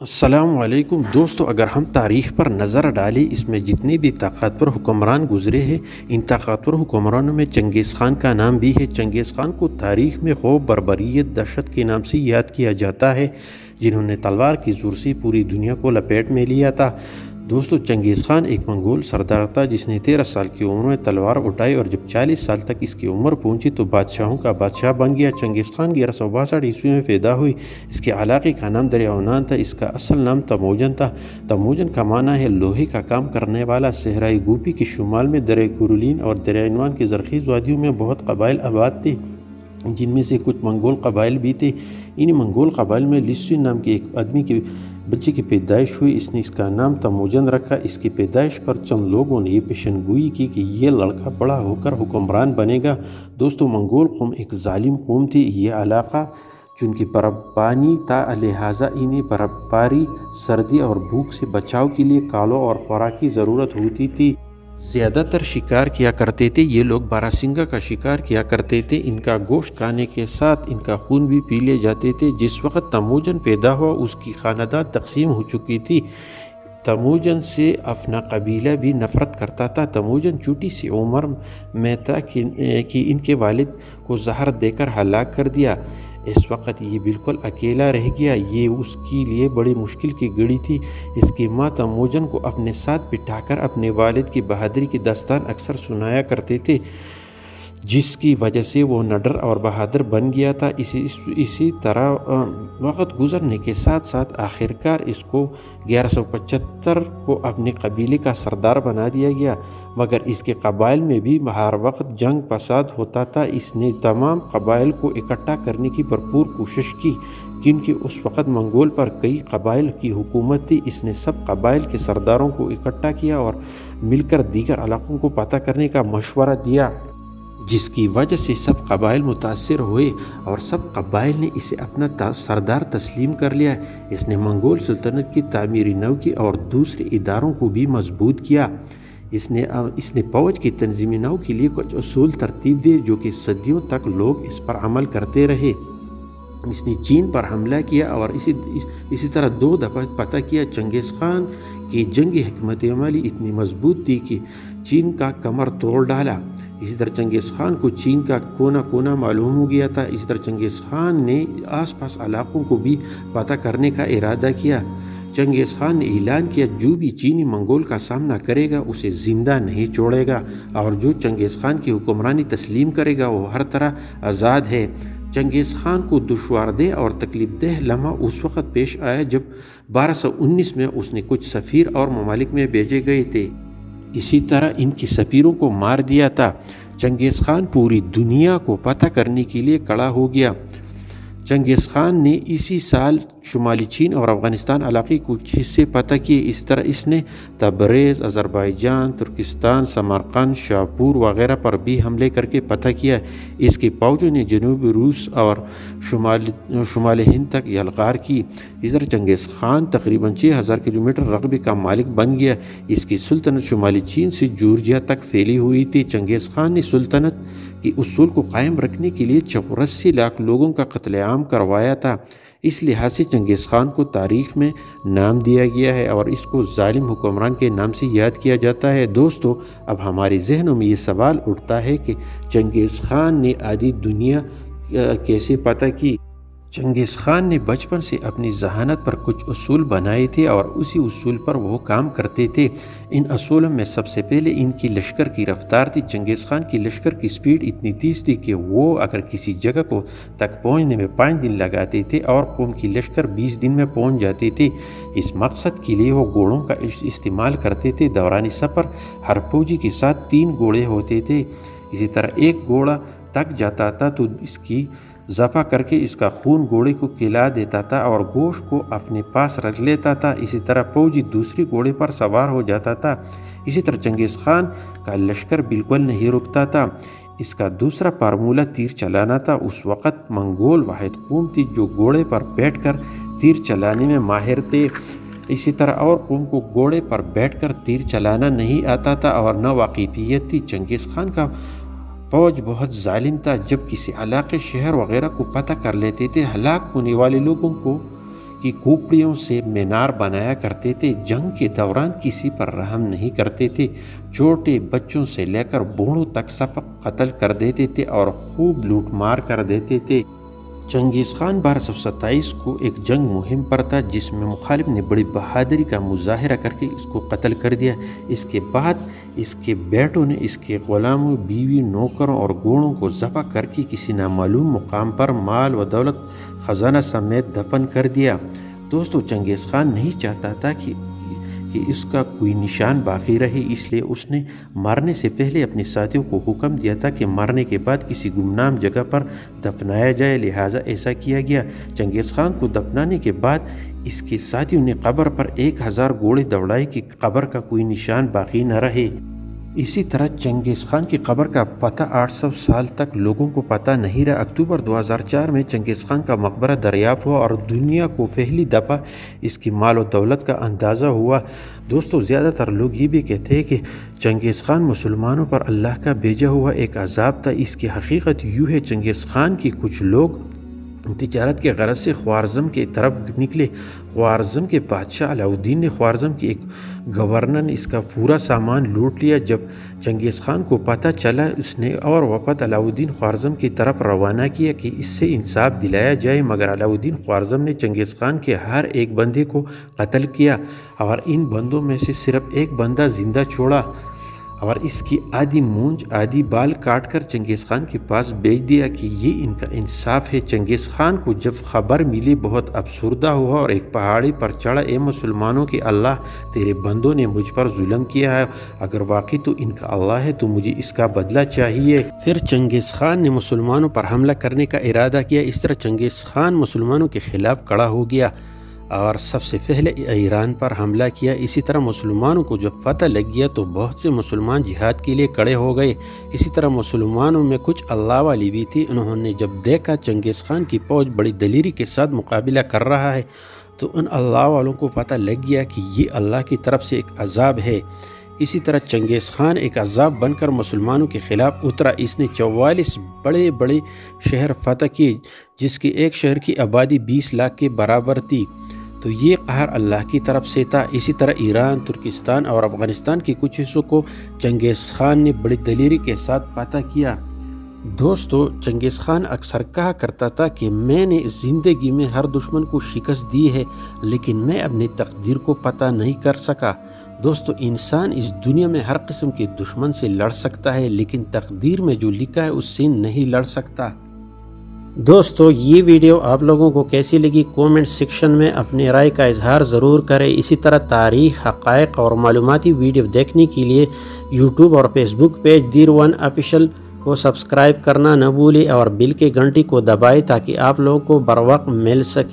अस्सलामुअलैकुम दोस्तों, अगर हम तारीख़ पर नज़र डालें, इसमें जितने भी ताकतवर हुक्मरान गुज़रे हैं, इन ताकतवर हुक्मरानों में चंगेज़ ख़ान का नाम भी है। चंगेज़ ख़ान को तारीख़ में खौफ, बर्बरियत, दहशत के नाम से याद किया जाता है, जिन्होंने तलवार की ज़ोर से पूरी दुनिया को लपेट में लिया था। दोस्तों, चंगेज़ ख़ान एक मंगोल सरदार था, जिसने 13 साल की उम्र में तलवार उठाई और जब 40 साल तक इसकी उम्र पहुंची तो बादशाहों का बादशाह बन गया। चंगेज़ ख़ान 1162 ईस्वी में पैदा हुई। इसके इलाके का नाम दरियानान था। इसका असल नाम तमोजन था। तमोजन का माना है लोहे का काम करने वाला। सहराई गोपी के शुमाल में दरिया गुरुलिन और दरियानवान की जरखीज़ वादियों में बहुत कबाइल आबाद थे, जिनमें से कुछ मंगोल कबाइल भी थे। इन मंगोल कबाइल में लिसु नाम के एक आदमी के बच्चे की पैदाइश हुई। इसने इसका नाम तमोजन रखा। इसकी पैदाइश पर चंद लोगों ने ये पेशनगोई की कि यह लड़का बड़ा होकर हुक्मरान बनेगा। दोस्तों, मंगोल कौम एक जालिम कौम थी। यह इलाका चूँकि बर्फ़बानी था, लिहाजा इन्हें बर्फ़बारी, सर्दी और भूख से बचाव के लिए कालों और खुराक की ज़रूरत होती थी। ज़्यादातर शिकार किया करते थे। ये लोग बारासिंगा का शिकार किया करते थे। इनका गोश्त खाने के साथ इनका खून भी पी ले जाते थे। जिस वक्त तमोजन पैदा हुआ, उसकी ख़ानदान तकसीम हो चुकी थी। तमोजन से अपना कबीला भी नफ़रत करता था। तमोजन छोटी सी उम्र में था कि इनके वालिद को जहर देकर हलाक कर दिया। इस वक्त ये बिल्कुल अकेला रह गया। ये उसके लिए बड़ी मुश्किल की घड़ी थी। इसकी माँ तमोजन को अपने साथ बिठाकर अपने वालिद की बहादुरी की दास्तान अक्सर सुनाया करते थे, जिसकी वजह से वो निडर और बहादुर बन गया था। इसी तरह वक्त गुजरने के साथ साथ आखिरकार इसको 1175 को अपने कबीले का सरदार बना दिया गया। मगर इसके कबाइल में भी हर वक्त जंग फसाद होता था। इसने तमाम कबाइल को इकट्ठा करने की भरपूर कोशिश की, क्योंकि उस वक़्त मंगोल पर कई कबाइल की हुकूमत थी। इसने सब कबाइल के सरदारों को इकट्ठा किया और मिलकर दीगर इलाकों को पता करने का मशवरा दिया, जिसकी वजह से सब कबाइल मुतासर हुए और सब कबाइल ने इसे अपना सरदार तस्लीम कर लिया। इसने मंगोल सल्तनत की तामीरी नव की और दूसरे इदारों को भी मजबूत किया। इसने फौज की तंजीम नव के लिए कुछ असूल तरतीब दिए, जो कि सदियों तक लोग इस पर अमल करते रहे। इसने चीन पर हमला किया और इसी तरह 2 दफ़ा पता किया। चंगेज़ ख़ान की जंगी हिकमत अमली इतनी मजबूत थी कि चीन का कमर तोड़ डाला। इसी तरह चंगेज़ ख़ान को चीन का कोना कोना मालूम हो गया था। इसी तरह चंगेज़ ख़ान ने आसपास इलाकों को भी पता करने का इरादा किया। चंगेज़ ख़ान ने ऐलान किया, जो भी चीनी मंगोल का सामना करेगा उसे ज़िंदा नहीं छोड़ेगा, और जो चंगेज़ ख़ान की हुक्मरानी तस्लीम करेगा वो हर तरह आज़ाद है। चंगेज़ ख़ान को दुश्वारदेह और तकलीफ देह लम्हा उस वक़्त पेश आया जब 1219 में उसने कुछ सफ़ीर और ममालिक में भेजे गए थे। इसी तरह इनके सफ़ीरों को मार दिया था। चंगेज़ ख़ान पूरी दुनिया को पता करने के लिए खड़ा हो गया। चंगेज़ ख़ान ने इसी साल शुमाली चीन और अफ़गानिस्तान इलाके कुछ हिस्से पता किए। इस तरह इसने तबरेज़, अज़रबैजान, तुर्किस्तान, समरकंद, शाहपुर वगैरह पर भी हमले करके पता किया। इसके फौजों ने जनूबी रूस और शुमाल हिंद तक यलगार की। इधर चंगेज़ ख़ान तकरीबन 6000 किलोमीटर रकबे का मालिक बन गया। इसकी सुल्तनत शुमाली चीन से जॉर्जिया तक फैली हुई थी। चंगेज़ ख़ान ने सुल्तनत के उसूल को कायम रखने के लिए 84 लाख लोगों का कत्लेआम करवाया था। इस लिहाज से चंगेज़ ख़ान को तारीख़ में नाम दिया गया है और इसको जालिम हुक्मरान के नाम से याद किया जाता है। दोस्तों, अब हमारे जहनों में ये सवाल उठता है कि चंगेज़ ख़ान ने आधी दुनिया कैसे पता की। चंगेज़ ख़ान ने बचपन से अपनी जहानत पर कुछ उसूल बनाए थे और उसी उसूल पर वो काम करते थे। इन असूलों में सबसे पहले इनकी लश्कर की रफ्तार थी। चंगेज़ ख़ान की लश्कर की स्पीड इतनी तेज़ थी कि वो अगर किसी जगह को तक पहुंचने में 5 दिन लगाते थे और कौम की लश्कर 20 दिन में पहुंच जाते थे। इस मकसद के लिए वो घोड़ों का इस्तेमाल करते थे। दौरान सफ़र हर फौजी के साथ 3 घोड़े होते थे। इसी तरह एक घोड़ा तक जाता था तो इसकी ज़बह करके इसका खून घोड़े को खिला देता था और गोश्त को अपने पास रख लेता था। इसी तरह फौजी दूसरे घोड़े पर सवार हो जाता था। इसी तरह चंगेज़ ख़ान का लश्कर बिल्कुल नहीं रुकता था। इसका दूसरा फार्मूला तीर चलाना था। उस वक़्त मंगोल वाहिद कौम थी जो घोड़े पर बैठकर तीर चलाने में माहिर थे। इसी तरह और कौम को घोड़े पर बैठकर तीर चलाना नहीं आता था और न वाक़िफ़ियत थी। चंगेज़ ख़ान का फौज बहुत जालिम था। जब किसी इलाके, शहर वगैरह को पता कर लेते थे, हलाक होने वाले लोगों को की खोपड़ियों से मीनार बनाया करते थे। जंग के दौरान किसी पर रहम नहीं करते थे, छोटे बच्चों से लेकर बूढ़ों तक सब कत्ल कर देते थे और खूब लूटमार कर देते थे। चंगेज़ ख़ान 1227 को एक जंग मुहिम पर था जिसमें मुखालिफ ने बड़ी बहादुरी का मुजाहरा करके इसको कत्ल कर दिया। इसके बाद इसके बेटों ने इसके ग़ुलामों, बीवी, नौकरों और घोड़ों को ज़बह करके किसी नामालूम मुकाम पर माल व दौलत ख़जाना समेत दफन कर दिया। दोस्तों, चंगेज़ ख़ान नहीं चाहता था कि इसका कोई निशान बाकी रहे, इसलिए उसने मारने से पहले अपने साथियों को हुक्म दिया था कि मारने के बाद किसी गुमनाम जगह पर दफनाया जाए, लिहाजा ऐसा किया गया। चंगेज़ ख़ान को दफनाने के बाद इसके साथियों ने कब्र पर 1000 गोले दौड़ाए कि कब्र का कोई निशान बाकी न रहे। इसी तरह चंगेज़ ख़ान की कब्र का पता 800 साल तक लोगों को पता नहीं रहा। अक्टूबर 2004 में चंगेज़ ख़ान का मकबरा दरियाफ़्त हुआ और दुनिया को पहली दफ़ा इसकी माल और दौलत का अंदाज़ा हुआ। दोस्तों, ज़्यादातर लोग ये भी कहते हैं कि चंगेज़ ख़ान मुसलमानों पर अल्लाह का भेजा हुआ एक अजाब था। इसकी हकीकत यूँ है, चंगेज़ ख़ान की कुछ लोग तिजारत के गरज से ख्वारज्म की तरफ निकले। ख्वारज्म के बादशाह अलाउद्दीन ने ख्वारज्म के एक गवर्नर ने इसका पूरा सामान लूट लिया। जब चंगेज़ ख़ान को पता चला, उसने और वफद अलाउद्दीन ख्वारज्म की तरफ रवाना किया कि इससे इंसाफ दिलाया जाए, मगर अलाउद्दीन ख्वारज्म ने चंगेज़ ख़ान के हर एक बंदे को कत्ल किया और इन बंदों में से सिर्फ एक बंदा जिंदा छोड़ा और इसकी आधी मूंछ आधी बाल काटकर चंगेज़ ख़ान के पास भेज दिया कि ये इनका इंसाफ है। चंगेज़ ख़ान को जब खबर मिली बहुत अफसरदा हुआ और एक पहाड़ी पर चढ़ा, ए मुसलमानों के अल्लाह, तेरे बंदों ने मुझ पर जुल्म किया है, अगर वाकई तो इनका अल्लाह है तो मुझे इसका बदला चाहिए। फिर चंगेज़ ख़ान ने मुसलमानों पर हमला करने का इरादा किया। इस तरह चंगेज़ ख़ान मुसलमानों के खिलाफ खड़ा हो गया और सबसे पहले ईरान पर हमला किया। इसी तरह मुसलमानों को जब पता लग गया तो बहुत से मुसलमान जिहाद के लिए खड़े हो गए। इसी तरह मुसलमानों में कुछ अल्लाह वाली भी थी। उन्होंने जब देखा चंगेज़ ख़ान की फौज बड़ी दलीरी के साथ मुकाबला कर रहा है तो उन अल्लाह वालों को पता लग गया कि ये अल्लाह की तरफ से एक अजाब है। इसी तरह चंगेज़ ख़ान एक अजाब बनकर मुसलमानों के ख़िलाफ़ उतरा। इसने 44 बड़े बड़े शहर फतह किए जिसके एक शहर की आबादी 20 लाख के बराबर थी। तो ये कहर अल्लाह की तरफ से था। इसी तरह ईरान, तुर्किस्तान और अफ़गानिस्तान के कुछ हिस्सों को चंगेज़ ख़ान ने बड़ी दलीरी के साथ फतह किया। दोस्तों, चंगेज़ ख़ान अक्सर कहा करता था कि मैंने ज़िंदगी में हर दुश्मन को शिकस्त दी है, लेकिन मैं अपनी तकदीर को पता नहीं कर सका। दोस्तों, इंसान इस दुनिया में हर किस्म के दुश्मन से लड़ सकता है, लेकिन तकदीर में जो लिखा है उससे नहीं लड़ सकता। दोस्तों, ये वीडियो आप लोगों को कैसी लगी, कमेंट सेक्शन में अपनी राय का इजहार ज़रूर करें। इसी तरह तारीख, हक़ाइक़ और मालूमाती वीडियो देखने के लिए यूट्यूब और फेसबुक पेज दिरवान ऑफिशियल को सब्सक्राइब करना न भूलें और बेल के घंटी को दबाएं ताकि आप लोगों को बर वक्त मिल सके।